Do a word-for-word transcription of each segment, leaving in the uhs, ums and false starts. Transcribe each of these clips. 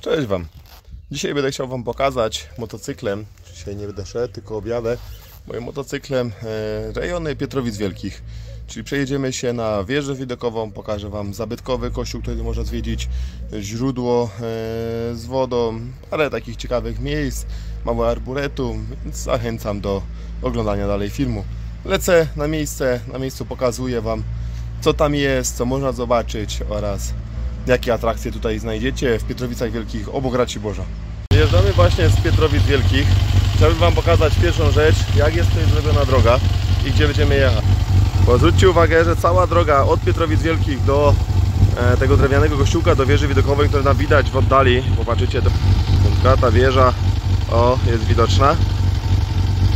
Cześć Wam! Dzisiaj będę chciał Wam pokazać motocyklem, dzisiaj nie będę szedł, tylko objadę moim motocyklem rejony Pietrowic Wielkich. Czyli przejedziemy się na wieżę widokową, pokażę Wam zabytkowy kościół, który można zwiedzić, źródło z wodą, parę takich ciekawych miejsc, małe arboretum, więc zachęcam do oglądania dalej filmu. Lecę na miejsce, na miejscu pokazuję Wam, co tam jest, co można zobaczyć oraz jakie atrakcje tutaj znajdziecie w Pietrowicach Wielkich obok Raciborza. Wyjeżdżamy właśnie z Pietrowic Wielkich. Chciałbym Wam pokazać pierwszą rzecz, jak jest tutaj zrobiona droga i gdzie będziemy jechać. Bo zwróćcie uwagę, że cała droga od Pietrowic Wielkich do e, tego drewnianego kościółka, do wieży widokowej, którą tam widać w oddali. Popatrzycie, to, ta wieża o, jest widoczna.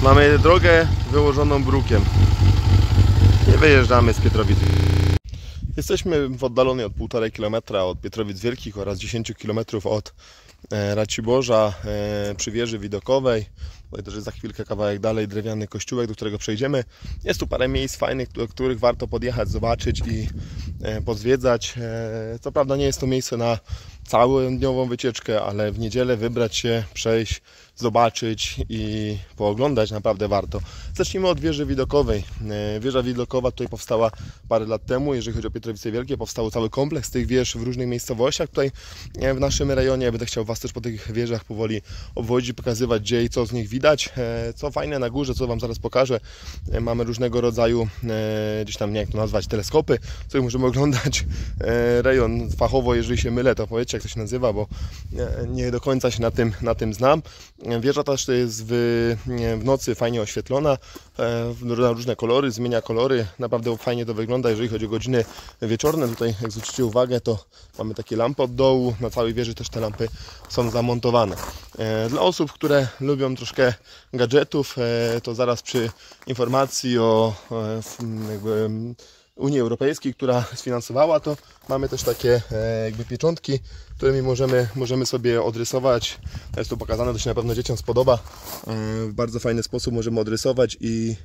Mamy drogę wyłożoną brukiem. Nie wyjeżdżamy z Pietrowic. Jesteśmy w oddalonej od półtora kilometra od Pietrowic Wielkich oraz dziesięć kilometrów od Raciborza przy wieży widokowej. Tutaj też jest za chwilkę kawałek dalej drewniany kościółek, do którego przejdziemy. Jest tu parę miejsc fajnych, do których warto podjechać, zobaczyć i pozwiedzać. Co prawda nie jest to miejsce na całą dniową wycieczkę, ale w niedzielę wybrać się, przejść, zobaczyć i pooglądać naprawdę warto. Zacznijmy od wieży widokowej. Wieża widokowa tutaj powstała parę lat temu. Jeżeli chodzi o Pietrowice Wielkie, powstał cały kompleks tych wież w różnych miejscowościach. Tutaj w naszym rejonie będę chciał Was też po tych wieżach powoli obwodzić, pokazywać gdzie i co z nich widać. Co fajne na górze, co Wam zaraz pokażę, mamy różnego rodzaju, gdzieś tam, nie wiem jak to nazwać, teleskopy, co możemy oglądać. Rejon fachowo, jeżeli się mylę, to powiedzcie jak to się nazywa, bo nie do końca się na tym, na tym znam. Wieża też jest w, w nocy fajnie oświetlona, na różne kolory, zmienia kolory, naprawdę fajnie to wygląda, jeżeli chodzi o godziny wieczorne. Tutaj jak zwrócicie uwagę, to mamy takie lampy od dołu, na całej wieży też te lampy są zamontowane. Dla osób, które lubią troszkę gadżetów, to zaraz przy informacji o jakby Unii Europejskiej, która sfinansowała to, mamy też takie jakby pieczątki, którymi możemy, możemy sobie odrysować. Jest to pokazane, to się na pewno dzieciom spodoba. W bardzo fajny sposób możemy odrysować i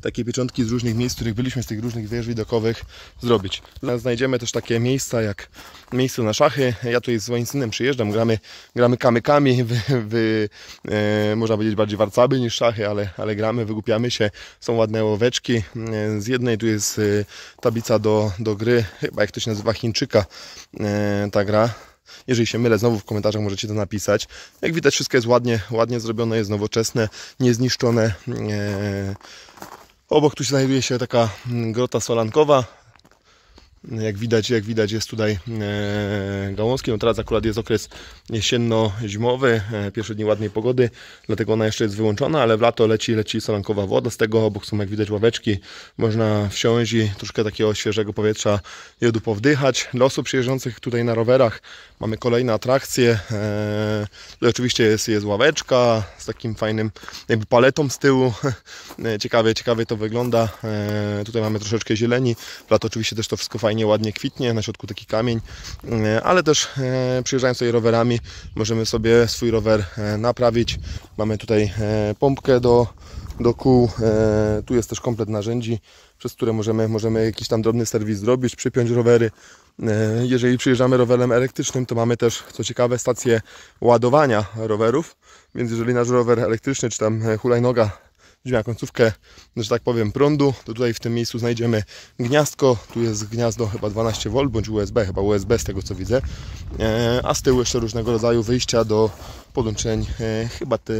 takie pieczątki z różnych miejsc, w których byliśmy, z tych różnych wież widokowych zrobić. Znajdziemy też takie miejsca jak miejsce na szachy. Ja tutaj z moim synem przyjeżdżam, gramy, gramy kamykami, w, w, e, można powiedzieć bardziej warcaby niż szachy, ale, ale gramy, wygłupiamy się. Są ładne łoweczki. Z jednej tu jest tablica do, do gry, chyba jak to się nazywa, Chińczyka e, ta gra. Jeżeli się mylę, znowu w komentarzach możecie to napisać. Jak widać wszystko jest ładnie, ładnie zrobione, jest nowoczesne, niezniszczone. E, Obok tu znajduje się taka grota solankowa. Jak widać, jak widać jest tutaj gałązki. No teraz akurat jest okres jesienno-zimowy, pierwsze dni ładnej pogody, dlatego ona jeszcze jest wyłączona, ale w lato leci, leci solankowa woda z tego. Obok są jak widać ławeczki, można wsiąść i troszkę takiego świeżego powietrza jodu powdychać. Dla osób przyjeżdżających tutaj na rowerach mamy kolejne atrakcje. Tutaj oczywiście jest, jest ławeczka z takim fajnym jakby paletą z tyłu. Ciekawie, ciekawie to wygląda. Tutaj mamy troszeczkę zieleni. W lato oczywiście też to wszystko fajnie, ładnie kwitnie, na środku taki kamień, ale też przyjeżdżając tutaj rowerami możemy sobie swój rower naprawić. Mamy tutaj pompkę do, do kół, tu jest też komplet narzędzi, przez które możemy, możemy jakiś tam drobny serwis zrobić, przypiąć rowery. Jeżeli przyjeżdżamy rowerem elektrycznym, to mamy też, co ciekawe, stację ładowania rowerów, więc jeżeli nasz rower elektryczny czy tam hulajnoga na końcówkę, że tak powiem, prądu, to tutaj w tym miejscu znajdziemy gniazdko. Tu jest gniazdo chyba dwanaście wolt bądź U S B, chyba U S B z tego co widzę, a z tyłu jeszcze różnego rodzaju wyjścia do podłączeń chyba te,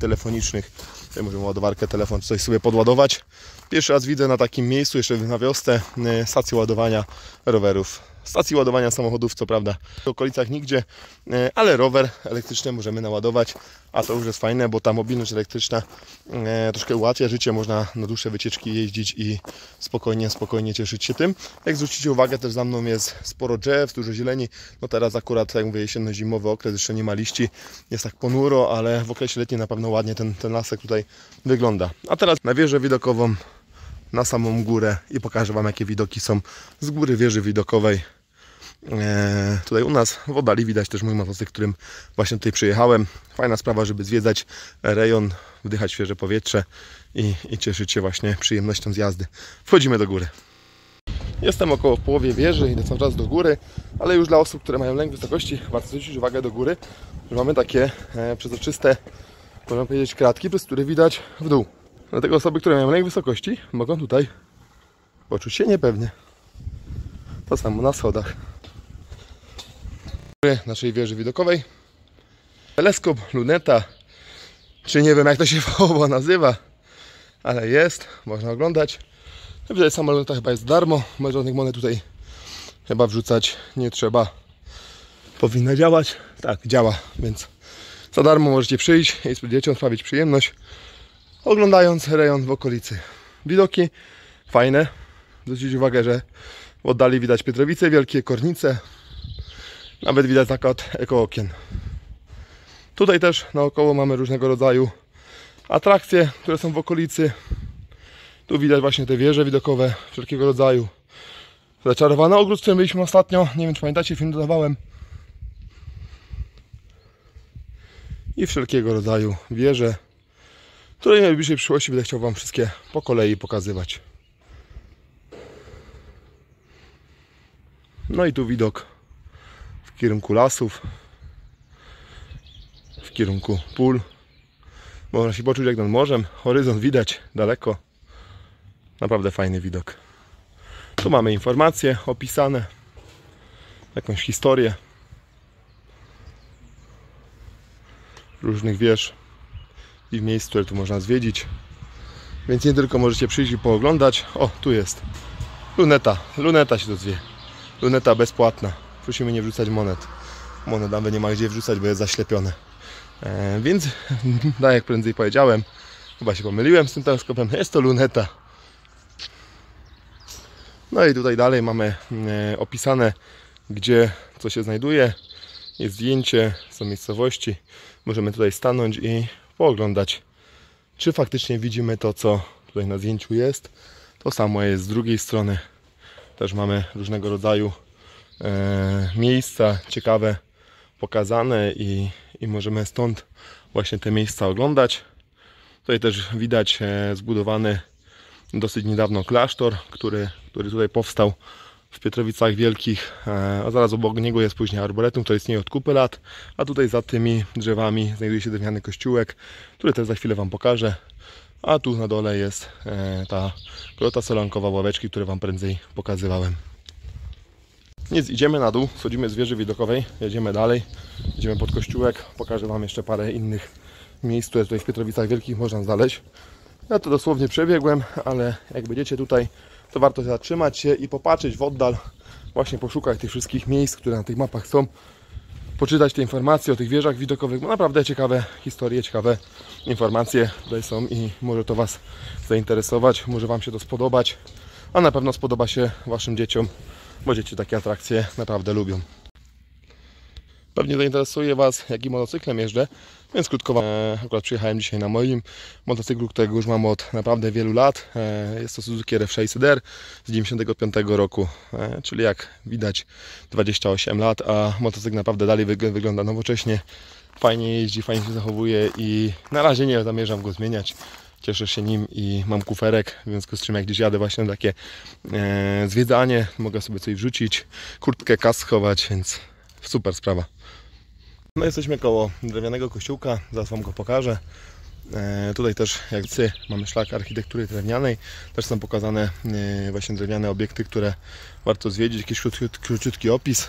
telefonicznych. Tutaj możemy ładowarkę, telefon czy coś sobie podładować. Pierwszy raz widzę na takim miejscu, jeszcze na wiosce, stację ładowania rowerów. Stacji ładowania samochodów, co prawda w okolicach nigdzie, ale rower elektryczny możemy naładować, a to już jest fajne, bo ta mobilność elektryczna troszkę ułatwia życie, można na dłuższe wycieczki jeździć i spokojnie, spokojnie cieszyć się tym. Jak zwrócicie uwagę, też za mną jest sporo drzew, dużo zieleni. No teraz akurat, jak mówię, jesienno-zimowy okres, jeszcze nie ma liści, jest tak ponuro, ale w okresie letnim na pewno ładnie ten, ten lasek tutaj wygląda. A teraz na wieżę widokową, na samą górę i pokażę Wam jakie widoki są z góry wieży widokowej. Eee, tutaj u nas w oddali widać też mój motocykl, którym właśnie tutaj przyjechałem. Fajna sprawa, żeby zwiedzać rejon, wdychać świeże powietrze i, i cieszyć się właśnie przyjemnością z jazdy. Wchodzimy do góry. Jestem około w połowie wieży, idę cały czas do góry, ale już dla osób, które mają lęk wysokości, warto zwrócić uwagę do góry, że mamy takie e, przezroczyste, można powiedzieć, kratki, przez które widać w dół. Dlatego osoby, które mają lęk wysokości, mogą tutaj poczuć się niepewnie. To samo na schodach. Naszej wieży widokowej. Teleskop, luneta, czy nie wiem jak to się fachowo nazywa, ale jest, można oglądać. Tutaj sama luneta chyba jest darmo, żadnych monet tutaj chyba wrzucać nie trzeba. Powinna działać. Tak, działa, więc za darmo możecie przyjść i spróbujecie sprawić przyjemność, oglądając rejon w okolicy. Widoki fajne. Zwróćcie uwagę, że w oddali widać Pietrowice Wielkie, Kornice. Nawet widać zakład ekookien. Tutaj też naokoło mamy różnego rodzaju atrakcje, które są w okolicy. Tu widać właśnie te wieże widokowe wszelkiego rodzaju. Zaczarowany ogród, z którym byliśmy ostatnio. Nie wiem, czy pamiętacie, film dodawałem. I wszelkiego rodzaju wieże, które w najbliższej przyszłości będę chciał Wam wszystkie po kolei pokazywać. No i tu widok w kierunku lasów, w kierunku pól. Można się poczuć jak nad morzem, horyzont widać daleko. Naprawdę fajny widok. Tu mamy informacje opisane, jakąś historię różnych wież i miejsc, które tu można zwiedzić. Więc nie tylko możecie przyjść i pooglądać. O, tu jest luneta, luneta się to zwie. Luneta bezpłatna. Prosimy nie wrzucać monet. Monet nawet nie ma gdzie wrzucać, bo jest zaślepione. E, więc, tak jak prędzej powiedziałem, chyba się pomyliłem z tym teleskopem. Jest to luneta. No i tutaj dalej mamy e, opisane, gdzie co się znajduje. Jest zdjęcie, są miejscowości. Możemy tutaj stanąć i pooglądać, czy faktycznie widzimy to, co tutaj na zdjęciu jest. To samo jest z drugiej strony. Też mamy różnego rodzaju e, miejsca ciekawe pokazane i, i możemy stąd właśnie te miejsca oglądać. Tutaj też widać e, zbudowany dosyć niedawno klasztor, który, który tutaj powstał w Pietrowicach Wielkich, e, a zaraz obok niego jest później arboretum, to istnieje od kupy lat, a tutaj za tymi drzewami znajduje się drewniany kościółek, który też za chwilę Wam pokażę. A tu na dole jest ta grota solankowa, ławeczki, które Wam prędzej pokazywałem. Nic, idziemy na dół, schodzimy z wieży widokowej, jedziemy dalej, idziemy pod kościółek. Pokażę Wam jeszcze parę innych miejsc, które tutaj w Pietrowicach Wielkich można znaleźć. Ja to dosłownie przebiegłem, ale jak będziecie tutaj, to warto zatrzymać się i popatrzeć w oddal, właśnie poszukać tych wszystkich miejsc, które na tych mapach są. Poczytać te informacje o tych wieżach widokowych, bo naprawdę ciekawe historie, ciekawe informacje tutaj są i może to Was zainteresować, może Wam się to spodobać, a na pewno spodoba się Waszym dzieciom, bo dzieci takie atrakcje naprawdę lubią. Pewnie zainteresuje Was, jakim motocyklem jeżdżę, więc krótko Wam, e, akurat przyjechałem dzisiaj na moim motocyklu, którego już mam od naprawdę wielu lat. E, jest to Suzuki R F sześćset R z dziewięćdziesiątego piątego roku, e, czyli jak widać dwadzieścia osiem lat, a motocykl naprawdę dalej wyg wygląda nowocześnie. Fajnie jeździ, fajnie się zachowuje i na razie nie zamierzam go zmieniać. Cieszę się nim i mam kuferek, w związku z czym jak gdzieś jadę właśnie na takie e, zwiedzanie, mogę sobie coś wrzucić, kurtkę, kask schować, więc super sprawa. No jesteśmy koło drewnianego kościółka, zaraz Wam go pokażę. E, tutaj też jak cy mamy szlak architektury drewnianej, też są pokazane e, właśnie drewniane obiekty, które warto zwiedzić, jakiś króciut, króciutki opis.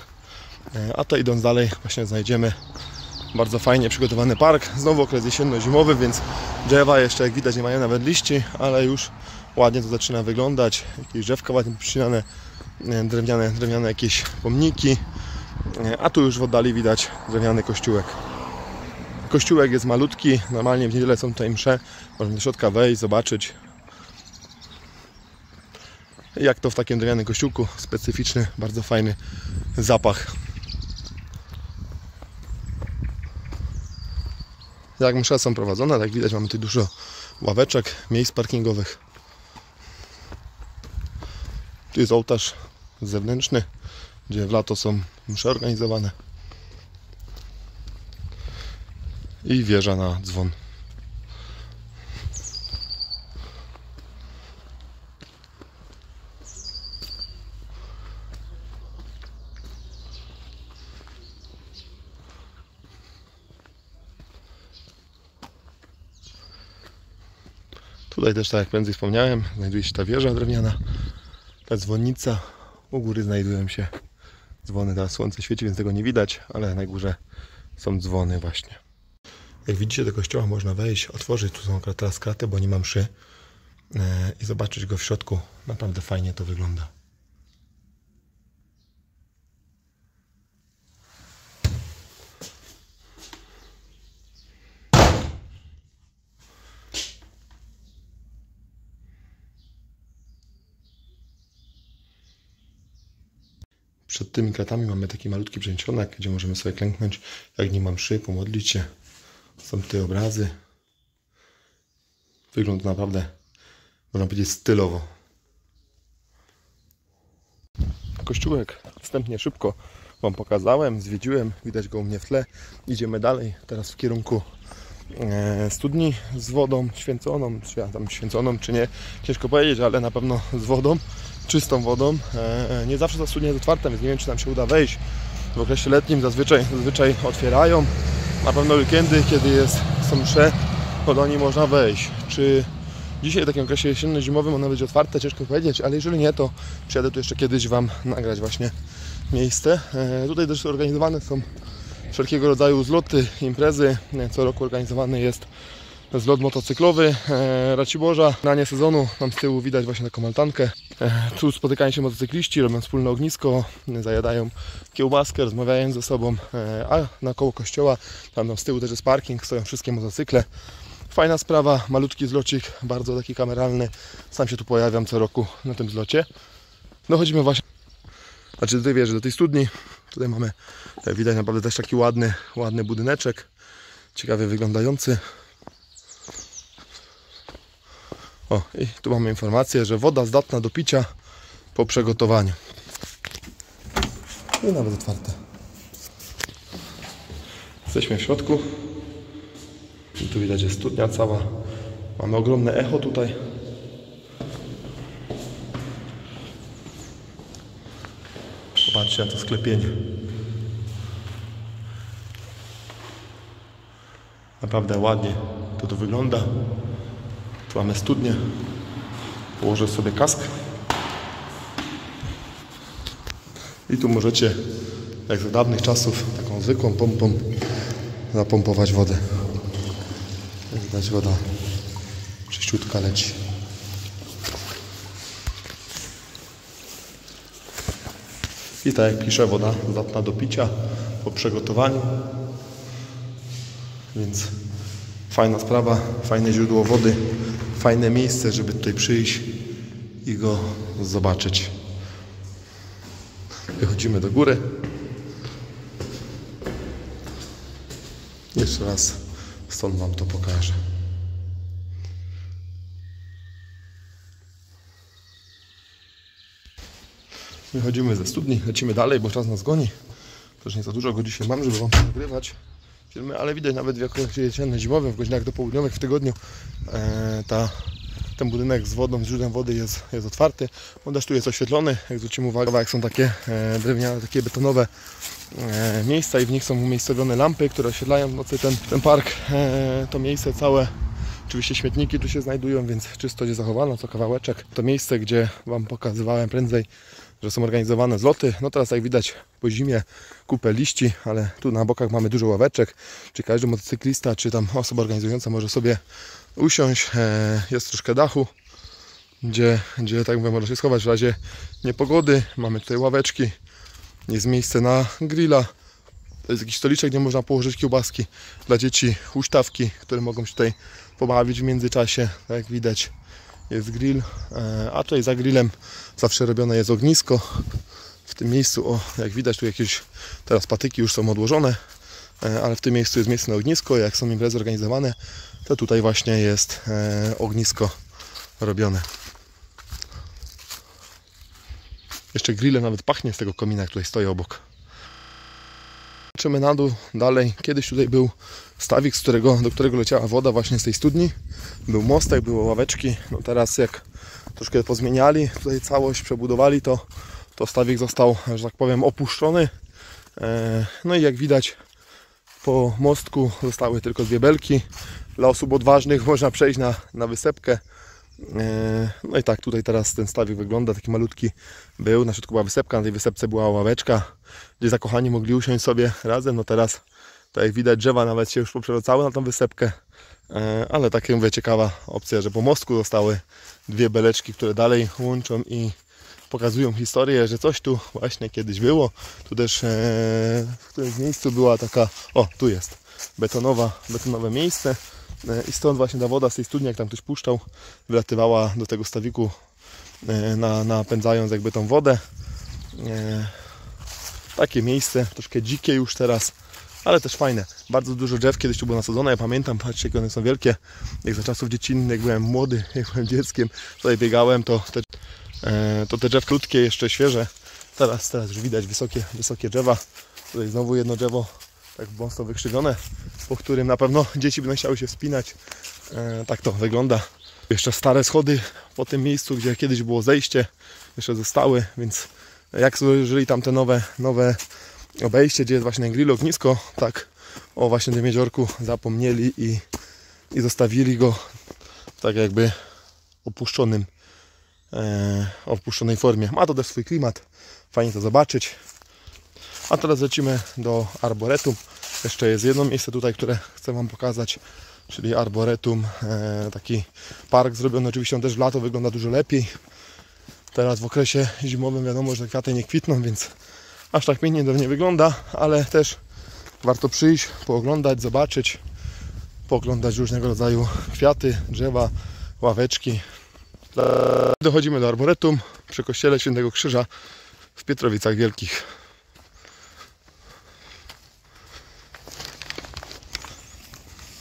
E, a to idąc dalej właśnie znajdziemy bardzo fajnie przygotowany park, znowu okres jesienno-zimowy, więc drzewa jeszcze jak widać nie mają nawet liści, ale już ładnie to zaczyna wyglądać, jakieś drzewka ładnie przycinane, e, drewniane, drewniane jakieś pomniki. A tu już w oddali widać drewniany kościółek. Kościółek jest malutki, normalnie w niedzielę są tutaj msze. Możemy do środka wejść, zobaczyć, jak to w takim drewnianym kościółku. Specyficzny, bardzo fajny zapach. Jak msze są prowadzone, tak widać, mamy tu dużo ławeczek, miejsc parkingowych. Tu jest ołtarz zewnętrzny, gdzie w lato są msze organizowane. I wieża na dzwon. Tutaj też, tak jak prędzej wspomniałem, znajduje się ta wieża drewniana, ta dzwonnica. U góry znajdują się dzwony. Teraz słońce świeci, więc tego nie widać, ale na górze są dzwony właśnie. Jak widzicie, do kościoła można wejść, otworzyć. Tu są teraz kraty, bo nie mam mszy, i zobaczyć go w środku. Naprawdę fajnie to wygląda. Przed tymi kratami mamy taki malutki przedsionek, gdzie możemy sobie klęknąć, jak nie mam mszy, pomodlić się. Są te obrazy. Wygląda naprawdę, można powiedzieć, stylowo. Kościółek wstępnie szybko wam pokazałem, zwiedziłem, widać go u mnie w tle. Idziemy dalej, teraz w kierunku studni z wodą święconą, czy ja tam święconą, czy nie, ciężko powiedzieć, ale na pewno z wodą, czystą wodą. Nie zawsze ta studnia jest otwarta, więc nie wiem, czy nam się uda wejść. W okresie letnim zazwyczaj, zazwyczaj otwierają. Na pewno weekendy, kiedy jest, są msze, to do niej można wejść. Czy dzisiaj w takim okresie jesienno-zimowym ona będzie otwarta, ciężko powiedzieć, ale jeżeli nie, to przyjadę tu jeszcze kiedyś wam nagrać właśnie miejsce. Tutaj też organizowane są wszelkiego rodzaju zloty, imprezy. Co roku organizowany jest zlot motocyklowy Raciborza. Na nie sezonu tam z tyłu widać właśnie taką altankę. Tu spotykają się motocykliści, robią wspólne ognisko, zajadają kiełbaskę, rozmawiają ze sobą. A nakoło kościoła, tam z tyłu też jest parking, stoją wszystkie motocykle. Fajna sprawa, malutki zlocik, bardzo taki kameralny. Sam się tu pojawiam co roku na tym zlocie. Dochodzimy właśnie, znaczy do tej wieży, do tej studni. Tutaj mamy, tutaj widać naprawdę też taki ładny, ładny budyneczek, ciekawie wyglądający. O, i tu mamy informację, że woda zdatna do picia po przegotowaniu. I nawet otwarte. Jesteśmy w środku. I tu widać, jest studnia cała. Mamy ogromne echo tutaj. Patrzcie na to sklepienie. Naprawdę ładnie to to wygląda. Tu mamy studnię. Położę sobie kask. I tu możecie, jak za dawnych czasów, taką zwykłą pompą napompować wodę. Widać, woda czyściutka leci. I tak jak pisze, woda zdatna do picia po przygotowaniu. Więc fajna sprawa, fajne źródło wody, fajne miejsce, żeby tutaj przyjść i go zobaczyć. Wychodzimy do góry. Jeszcze raz stąd wam to pokażę. Wychodzimy ze studni, lecimy dalej, bo czas nas goni. Też nie za dużo go dzisiaj mam, żeby wam nagrywać filmy, ale widać nawet w okresie jesienno-zimowym, w godzinach dopołudniowych, w tygodniu ta, ten budynek z wodą, z źródłem wody jest, jest otwarty. On też tu jest oświetlony, jak zwrócimy uwagę, jak są takie drewniane, takie betonowe miejsca i w nich są umiejscowione lampy, które oświetlają w nocy ten, ten park, to miejsce całe. Oczywiście śmietniki tu się znajdują, więc czystość jest zachowana, co kawałeczek. To miejsce, gdzie wam pokazywałem prędzej, że są organizowane zloty. No teraz, jak widać, po zimie kupę liści, ale tu na bokach mamy dużo ławeczek. Czy każdy motocyklista, czy tam osoba organizująca może sobie usiąść. Jest troszkę dachu, gdzie, gdzie tak mówię, można się schować w razie niepogody. Mamy tutaj ławeczki, jest miejsce na grilla. To jest jakiś stoliczek, gdzie można położyć kiełbaski dla dzieci, huśtawki, które mogą się tutaj pobawić w międzyczasie, tak jak widać. Jest grill, a tutaj za grillem zawsze robione jest ognisko. W tym miejscu, o, jak widać, tu jakieś teraz patyki już są odłożone, ale w tym miejscu jest miejsce na ognisko. Jak są imprezy organizowane, to tutaj właśnie jest ognisko robione. Jeszcze grillem nawet pachnie z tego komina, jak tutaj stoi obok. Patrzymy na dół dalej. Kiedyś tutaj był stawik, z którego, do którego leciała woda właśnie z tej studni. Był mostek, były ławeczki. No teraz, jak troszkę pozmieniali tutaj całość, przebudowali to, to stawik został, że tak powiem, opuszczony. No i jak widać, po mostku zostały tylko dwie belki. Dla osób odważnych można przejść na, na wysepkę. No i tak tutaj teraz ten stawik wygląda, taki malutki był, na środku była wysepka, na tej wysepce była ławeczka, gdzie zakochani mogli usiąść sobie razem. No teraz, tak jak widać, drzewa nawet się już poprzewracały na tą wysepkę, ale taka, mówię, ciekawa opcja, że po mostku zostały dwie beleczki, które dalej łączą i pokazują historię, że coś tu właśnie kiedyś było. Tu też w którymś miejscu była taka, o, tu jest betonowa, betonowe miejsce. I stąd właśnie ta woda z tej studni, jak tam ktoś puszczał, wylatywała do tego stawiku, na, napędzając jakby tą wodę. Takie miejsce, troszkę dzikie już teraz, ale też fajne. Bardzo dużo drzew kiedyś tu było nasadzone. Ja pamiętam, patrzcie, jakie one są wielkie. Jak za czasów dziecinnych, jak byłem młody, jak byłem dzieckiem, tutaj biegałem, to te, to te drzewka krótkie, jeszcze świeże. Teraz, teraz już widać wysokie, wysokie drzewa. Tutaj znowu jedno drzewo, tak mocno wykrzywione, po którym na pewno dzieci będą chciały się wspinać. E, tak to wygląda. Jeszcze stare schody po tym miejscu, gdzie kiedyś było zejście, jeszcze zostały, więc jak złożyli tam te nowe, nowe obejście, gdzie jest właśnie grill, ognisko, tak o właśnie tym jeziorku zapomnieli i, i zostawili go tak jakby opuszczonym, e, opuszczonej formie. Ma to też swój klimat, fajnie to zobaczyć. A teraz lecimy do arboretum. Jeszcze jest jedno miejsce tutaj, które chcę Wam pokazać, czyli arboretum. E, taki park zrobiony, oczywiście on też w lato wygląda dużo lepiej. Teraz w okresie zimowym wiadomo, że kwiaty nie kwitną, więc aż tak pięknie to nie wygląda, ale też warto przyjść, pooglądać, zobaczyć, pooglądać różnego rodzaju kwiaty, drzewa, ławeczki. Dochodzimy do arboretum przy kościele Świętego Krzyża w Pietrowicach Wielkich.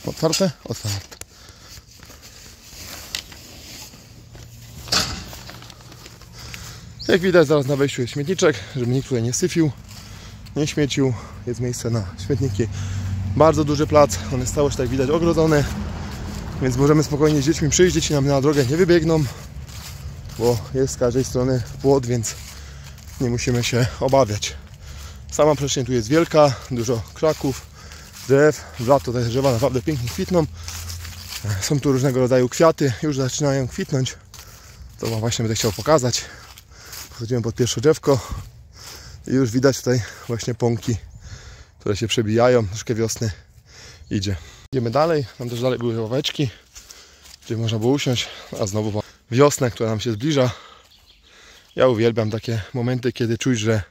Otwarte? Otwarte. Jak widać, zaraz na wejściu jest śmietniczek, żeby nikt tutaj nie syfił, nie śmiecił. Jest miejsce na śmietniki. Bardzo duży plac, on jest całość, tak widać, ogrodzony, więc możemy spokojnie z dziećmi przyjść. Dzieci nam na drogę nie wybiegną, bo jest z każdej strony płot, więc nie musimy się obawiać. Sama przestrzeń tu jest wielka, dużo krzaków, drzew. W lato te drzewa naprawdę pięknie kwitną. Są tu różnego rodzaju kwiaty, już zaczynają kwitnąć. To Wam właśnie będę chciał pokazać. Podchodzimy pod pierwsze drzewko i już widać tutaj właśnie pąki, które się przebijają. Troszkę wiosny idzie. Idziemy dalej, tam też dalej były ławeczki, gdzie można było usiąść, a znowu wiosna, która nam się zbliża. Ja uwielbiam takie momenty, kiedy czuć, że,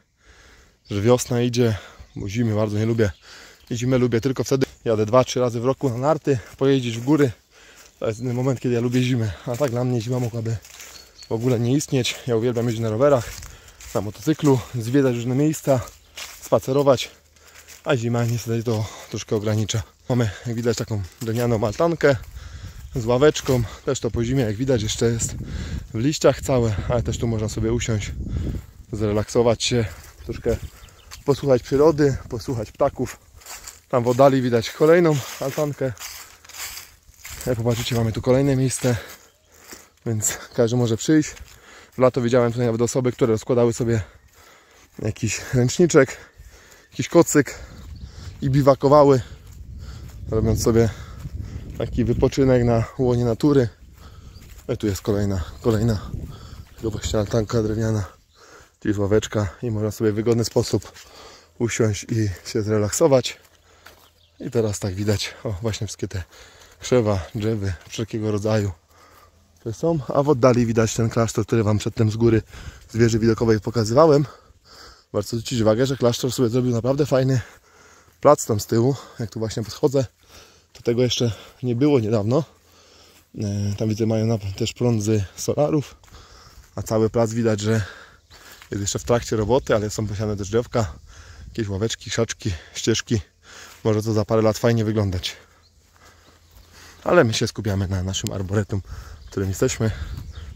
że wiosna idzie, bo zimy bardzo nie lubię. I zimę lubię tylko wtedy. Jadę dwa trzy razy w roku na narty, pojeździć w góry. To jest ten moment, kiedy ja lubię zimę. A tak dla mnie zima mogłaby w ogóle nie istnieć. Ja uwielbiam jeździć na rowerach, na motocyklu, zwiedzać różne miejsca, spacerować. A zima niestety to troszkę ogranicza. Mamy, jak widać, taką drewnianą altankę z ławeczką. Też to po zimie, jak widać, jeszcze jest w liściach całe. Ale też tu można sobie usiąść, zrelaksować się, troszkę posłuchać przyrody, posłuchać ptaków. Tam w oddali widać kolejną altankę. Jak popatrzycie, mamy tu kolejne miejsce, więc każdy może przyjść. W lato widziałem tutaj nawet osoby, które rozkładały sobie jakiś ręczniczek, jakiś kocyk i biwakowały, robiąc sobie taki wypoczynek na łonie natury. I tu jest kolejna, kolejna właśnie altanka drewniana, czyli ławeczka, i można sobie w wygodny sposób usiąść i się zrelaksować. I teraz tak widać, o, właśnie wszystkie te krzewa, drzewy wszelkiego rodzaju, które są. A w oddali widać ten klasztor, który Wam przedtem z góry, z wieży widokowej pokazywałem. Warto zwrócić uwagę, że klasztor sobie zrobił naprawdę fajny plac tam z tyłu. Jak tu właśnie podchodzę, to tego jeszcze nie było niedawno. Tam widzę, mają też prąd z solarów. A cały plac widać, że jest jeszcze w trakcie roboty, ale są posiane też drzewka, jakieś ławeczki, krzaczki, ścieżki. Może to za parę lat fajnie wyglądać. Ale my się skupiamy na naszym arboretum, w którym jesteśmy.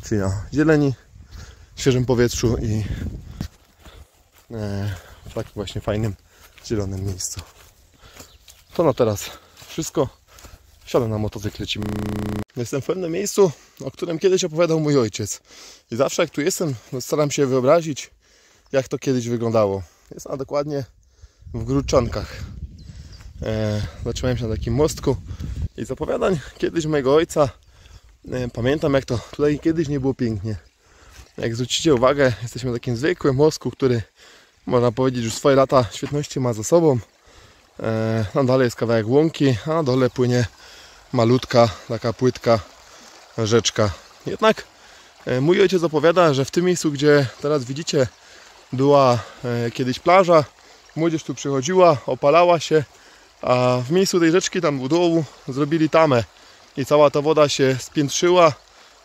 Czyli na zieleni, świeżym powietrzu i w takim właśnie fajnym, zielonym miejscu. To na teraz wszystko. Siadam na motocykl, lecimy. Jestem w pewnym miejscu, o którym kiedyś opowiadał mój ojciec. I zawsze jak tu jestem, no staram się wyobrazić, jak to kiedyś wyglądało. Jest ona dokładnie w Gródczankach. Zatrzymałem się na takim mostku i z opowiadań kiedyś mojego ojca pamiętam, jak to tutaj kiedyś nie było pięknie. Jak zwrócicie uwagę, jesteśmy w takim zwykłym wosku, który można powiedzieć już swoje lata świetności ma za sobą. Na dole jest kawałek łąki, a na dole płynie malutka, taka płytka rzeczka. Jednak mój ojciec opowiada, że w tym miejscu, gdzie teraz widzicie, była kiedyś plaża. Młodzież tu przychodziła, opalała się, a w miejscu tej rzeczki, tam w dołu, zrobili tamę. I cała ta woda się spiętrzyła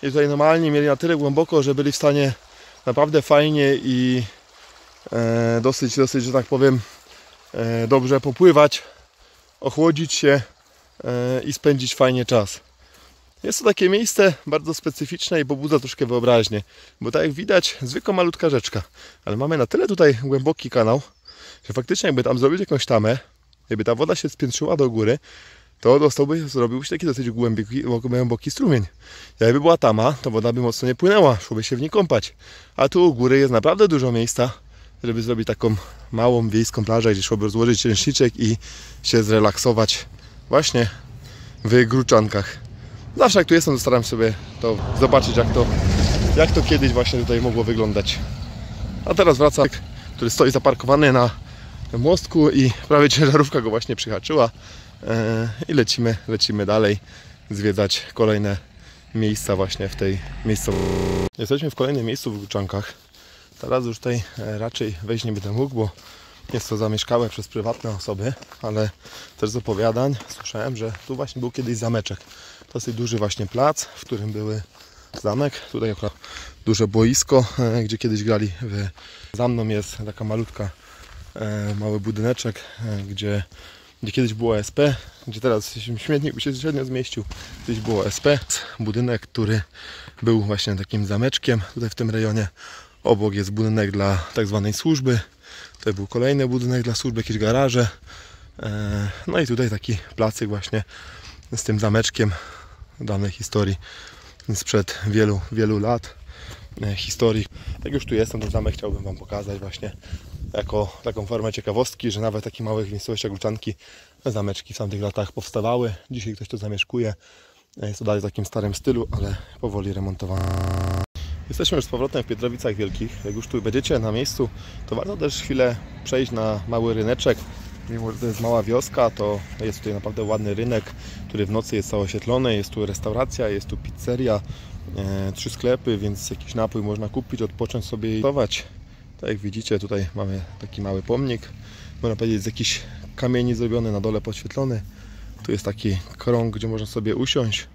i tutaj normalnie mieli na tyle głęboko, że byli w stanie naprawdę fajnie i e, dosyć, dosyć, że tak powiem, e, dobrze popływać, ochłodzić się e, i spędzić fajnie czas. Jest to takie miejsce bardzo specyficzne i pobudza troszkę wyobraźnię, bo tak jak widać, zwykła malutka rzeczka, ale mamy na tyle tutaj głęboki kanał, że faktycznie jakby tam zrobić jakąś tamę, jakby ta woda się spiętrzyła do góry, to dostałby, zrobiłby się taki dosyć głęboki, głęboki strumień. Jakby była tama, to woda by mocno nie płynęła, szłoby się w niej kąpać. A tu u góry jest naprawdę dużo miejsca, żeby zrobić taką małą wiejską plażę, gdzie szłoby rozłożyć ręczniczek i się zrelaksować właśnie w Gródczankach. Zawsze jak tu jestem, to staram sobie to zobaczyć, jak to, jak to kiedyś właśnie tutaj mogło wyglądać. A teraz wracam, który stoi zaparkowany na mostku i prawie ciężarówka go właśnie przyhaczyła. I lecimy, lecimy dalej zwiedzać kolejne miejsca właśnie w tej miejscowości. Jesteśmy w kolejnym miejscu w Łuczankach. Teraz już tutaj raczej wejść nie będę mógł, bo jest to zamieszkałe przez prywatne osoby, ale też z opowiadań słyszałem, że tu właśnie był kiedyś zameczek. To jest duży właśnie plac, w którym były zamek. Tutaj akurat duże boisko, gdzie kiedyś grali. Za mną jest taka malutka, mały budyneczek, gdzie gdzie kiedyś było S P, gdzie teraz śmietnik by się średnio zmieścił. Kiedyś było S P, budynek, który był właśnie takim zameczkiem tutaj w tym rejonie. Obok jest budynek dla tak zwanej służby. Tutaj był kolejny budynek dla służby, jakieś garaże. No i tutaj taki placyk właśnie z tym zameczkiem danej historii sprzed wielu, wielu lat historii. Tak już tu jestem, ten zamek chciałbym Wam pokazać właśnie jako taką formę ciekawostki, że nawet w takich małych miejscowościach Łuczanki zameczki w tamtych latach powstawały. Dzisiaj ktoś to zamieszkuje. Jest to dalej w takim starym stylu, ale powoli remontowane. Jesteśmy już z powrotem w Pietrowicach Wielkich. Jak już tu będziecie na miejscu, to warto też chwilę przejść na mały ryneczek. Mimo że to jest mała wioska, to jest tutaj naprawdę ładny rynek, który w nocy jest zaoświetlony. Jest tu restauracja, jest tu pizzeria, e, trzy sklepy, więc jakiś napój można kupić, odpocząć sobie i gotować. Tak jak widzicie, tutaj mamy taki mały pomnik, można powiedzieć z jakichś kamieni zrobiony, na dole podświetlony. Tu jest taki krąg, gdzie można sobie usiąść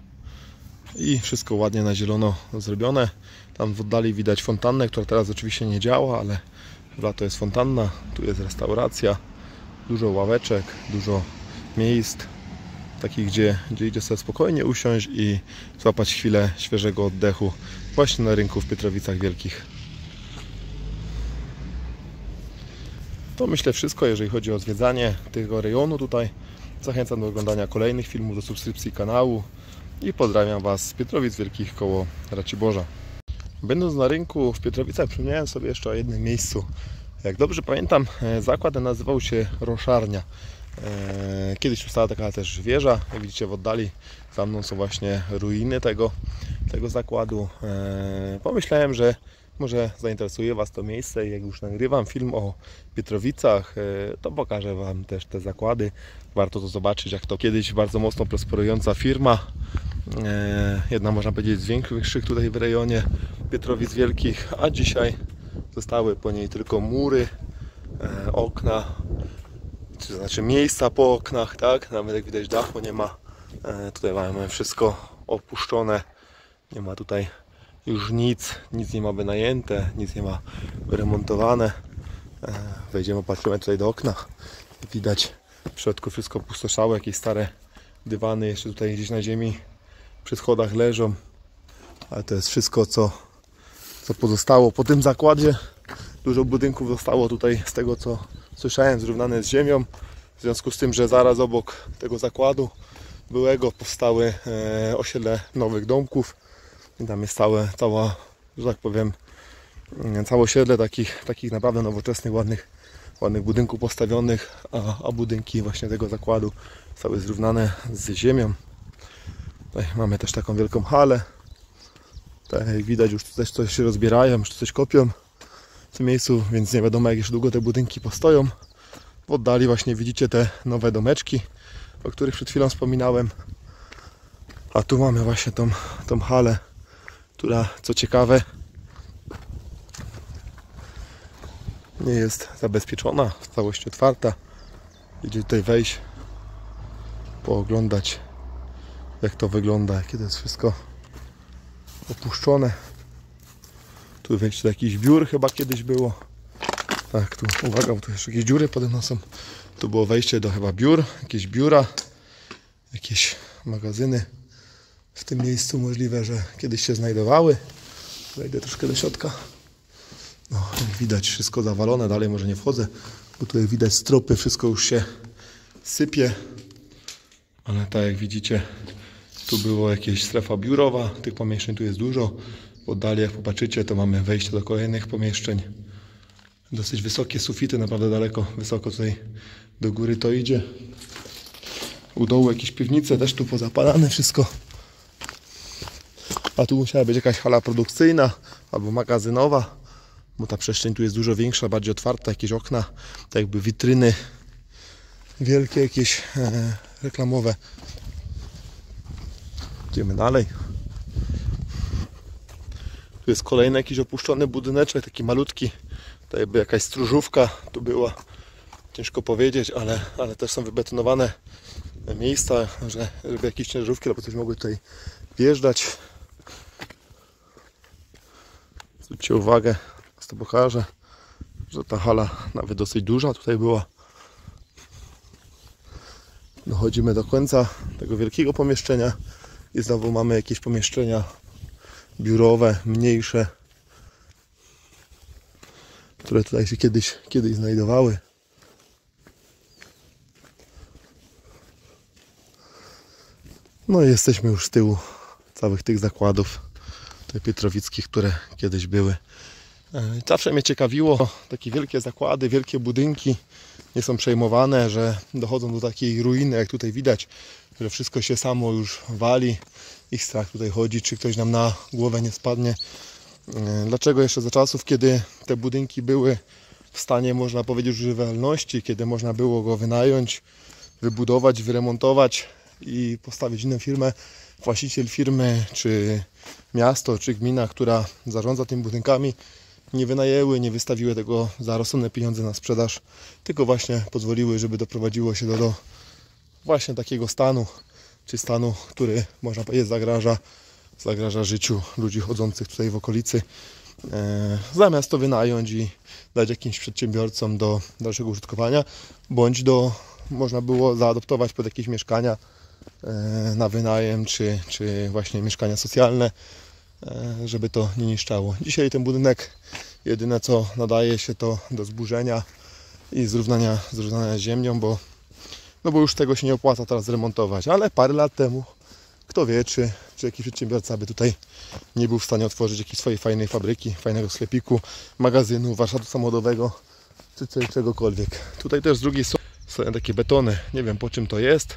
i wszystko ładnie na zielono zrobione. Tam w oddali widać fontannę, która teraz oczywiście nie działa, ale w lato jest fontanna. Tu jest restauracja, dużo ławeczek, dużo miejsc takich, gdzie, gdzie idzie sobie spokojnie usiąść i złapać chwilę świeżego oddechu właśnie na rynku w Pietrowicach Wielkich. To myślę wszystko, jeżeli chodzi o zwiedzanie tego rejonu tutaj. Zachęcam do oglądania kolejnych filmów, do subskrypcji kanału i pozdrawiam Was z Pietrowic Wielkich koło Raciborza. Będąc na rynku w Pietrowicach przypomniałem sobie jeszcze o jednym miejscu. Jak dobrze pamiętam, zakład nazywał się Roszarnia. Kiedyś powstała taka też wieża, jak widzicie w oddali za mną są właśnie ruiny tego, tego zakładu. Pomyślałem, że może zainteresuje Was to miejsce i jak już nagrywam film o Pietrowicach, to pokażę Wam też te zakłady. Warto to zobaczyć, jak to kiedyś bardzo mocno prosperująca firma, jedna można powiedzieć z większych tutaj w rejonie Pietrowic Wielkich, a dzisiaj zostały po niej tylko mury, okna, to znaczy miejsca po oknach, tak? Nawet jak widać dachu nie ma. Tutaj mamy wszystko opuszczone, nie ma tutaj już nic, nic nie ma wynajęte, nic nie ma wyremontowane. Wejdziemy, patrzymy tutaj do okna. Widać w środku wszystko pustoszało, jakieś stare dywany jeszcze tutaj gdzieś na ziemi przy schodach leżą. Ale to jest wszystko, co, co pozostało po tym zakładzie. Dużo budynków zostało tutaj, z tego co słyszałem, zrównane z ziemią. W związku z tym, że zaraz obok tego zakładu byłego powstały e, osiedle nowych domków. I tam jest całe, cała, że tak powiem, całe osiedle takich, takich naprawdę nowoczesnych, ładnych, ładnych budynków postawionych, a, a budynki właśnie tego zakładu stały zrównane z ziemią. Tutaj mamy też taką wielką halę. Tutaj widać, już tutaj coś się rozbierają, już coś kopią w tym miejscu, więc nie wiadomo jak jeszcze długo te budynki postoją. W oddali właśnie widzicie te nowe domeczki, o których przed chwilą wspominałem. A tu mamy właśnie tą, tą halę, która co ciekawe nie jest zabezpieczona, w całości otwarta. Idzie tutaj wejść, pooglądać jak to wygląda, jakie to jest wszystko opuszczone. Tu wejście do jakichś biur chyba kiedyś było. Tak, tu uwaga, bo tu jeszcze jakieś dziury pod nosem. Tu było wejście do chyba biur, jakieś biura, jakieś magazyny w tym miejscu możliwe, że kiedyś się znajdowały. Wejdę troszkę do środka. No, jak widać wszystko zawalone, dalej może nie wchodzę, bo tutaj widać stropy, wszystko już się sypie. Ale tak jak widzicie, tu było jakieś strefa biurowa, tych pomieszczeń tu jest dużo. W oddali jak popatrzycie, to mamy wejście do kolejnych pomieszczeń. Dosyć wysokie sufity, naprawdę daleko, wysoko tutaj do góry to idzie. U dołu jakieś piwnice, też tu pozapalane wszystko. A tu musiała być jakaś hala produkcyjna albo magazynowa, bo ta przestrzeń tu jest dużo większa, bardziej otwarta, jakieś okna, tak jakby witryny wielkie, jakieś e, reklamowe. Idziemy dalej. Tu jest kolejny jakiś opuszczony budyneczek, taki malutki. To jakby jakaś stróżówka tu była. Ciężko powiedzieć, ale, ale też są wybetonowane miejsca, że, żeby jakieś ciężarówki albo coś mogły tutaj wjeżdżać. Zwróćcie uwagę, z to pokażę, że ta hala nawet dosyć duża tutaj była. Dochodzimy do końca tego wielkiego pomieszczenia i znowu mamy jakieś pomieszczenia biurowe, mniejsze, które tutaj się kiedyś, kiedyś znajdowały. No i jesteśmy już z tyłu całych tych zakładów tych pietrowickich, które kiedyś były. Zawsze mnie ciekawiło, takie wielkie zakłady, wielkie budynki nie są przejmowane, że dochodzą do takiej ruiny, jak tutaj widać, że wszystko się samo już wali i strach tutaj chodzi, czy ktoś nam na głowę nie spadnie. Dlaczego jeszcze za czasów, kiedy te budynki były w stanie, można powiedzieć, używalności, kiedy można było go wynająć, wybudować, wyremontować i postawić inną firmę, właściciel firmy, czy miasto, czy gmina, która zarządza tymi budynkami, nie wynajęły, nie wystawiły tego za rozsądne pieniądze na sprzedaż, tylko właśnie pozwoliły, żeby doprowadziło się do, do właśnie takiego stanu, czy stanu, który można powiedzieć zagraża zagraża życiu ludzi chodzących tutaj w okolicy. Zamiast to wynająć i dać jakimś przedsiębiorcom do dalszego użytkowania, bądź do, można było zaadoptować pod jakieś mieszkania na wynajem, czy, czy właśnie mieszkania socjalne, żeby to nie niszczało. Dzisiaj ten budynek, jedyne co nadaje się to do zburzenia i zrównania, zrównania z ziemią, bo, no bo już tego się nie opłaca teraz remontować, ale parę lat temu kto wie, czy, czy jakiś przedsiębiorca by tutaj nie był w stanie otworzyć jakiejś swojej fajnej fabryki, fajnego sklepiku, magazynu, warsztatu samochodowego, czy, czy czegokolwiek. Tutaj też z drugiej strony są takie betony. Nie wiem po czym to jest,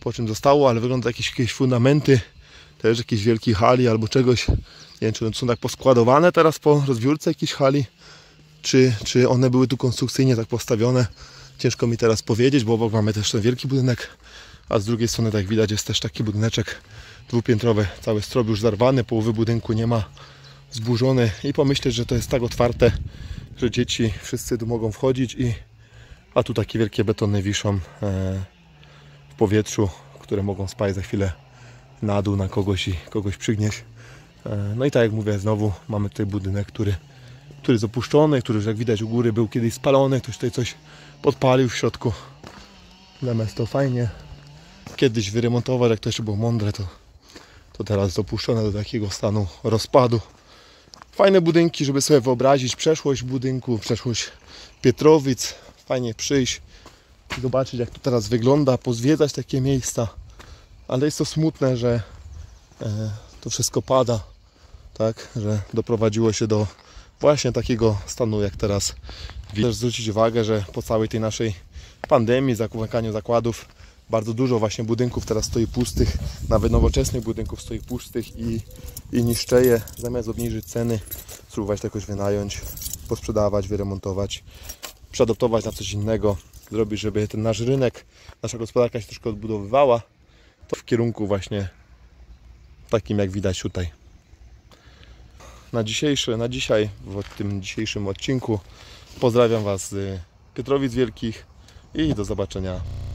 po czym zostało, ale wygląda jakieś, jakieś fundamenty, też jakiejś wielkiej hali albo czegoś. Nie wiem, czy one są tak poskładowane teraz po rozbiórce jakiejś hali, czy, czy one były tu konstrukcyjnie tak postawione. Ciężko mi teraz powiedzieć, bo obok mamy też ten wielki budynek. A z drugiej strony, tak widać, jest też taki budyneczek dwupiętrowy, cały strop już zarwany, połowy budynku nie ma, zburzony. I pomyśleć, że to jest tak otwarte, że dzieci wszyscy tu mogą wchodzić, i a tu takie wielkie betony wiszą w powietrzu, które mogą spaść za chwilę na dół, na kogoś i kogoś przygnieść. No i tak jak mówię, znowu mamy tutaj budynek, który, który jest opuszczony, który już jak widać u góry był kiedyś spalony, ktoś tutaj coś podpalił w środku. Natomiast to fajnie kiedyś wyremontować, jak to jeszcze było mądre, to, to teraz dopuszczone do takiego stanu rozpadu. Fajne budynki, żeby sobie wyobrazić przeszłość budynku, przeszłość Pietrowic. Fajnie przyjść i zobaczyć, jak to teraz wygląda, pozwiedzać takie miejsca. Ale jest to smutne, że e, to wszystko pada, tak, że doprowadziło się do właśnie takiego stanu, jak teraz widać. Zwrócić uwagę, że po całej tej naszej pandemii, zamykaniu zakładów, bardzo dużo właśnie budynków teraz stoi pustych, nawet nowoczesnych budynków stoi pustych i, i niszczeje. Zamiast obniżyć ceny, spróbować to jakoś wynająć, posprzedawać, wyremontować, przeadoptować na coś innego, zrobić, żeby ten nasz rynek, nasza gospodarka się troszkę odbudowywała, to w kierunku właśnie takim, jak widać tutaj. Na dzisiejszy, na dzisiaj, w tym dzisiejszym odcinku pozdrawiam Was z Pietrowic Wielkich i do zobaczenia.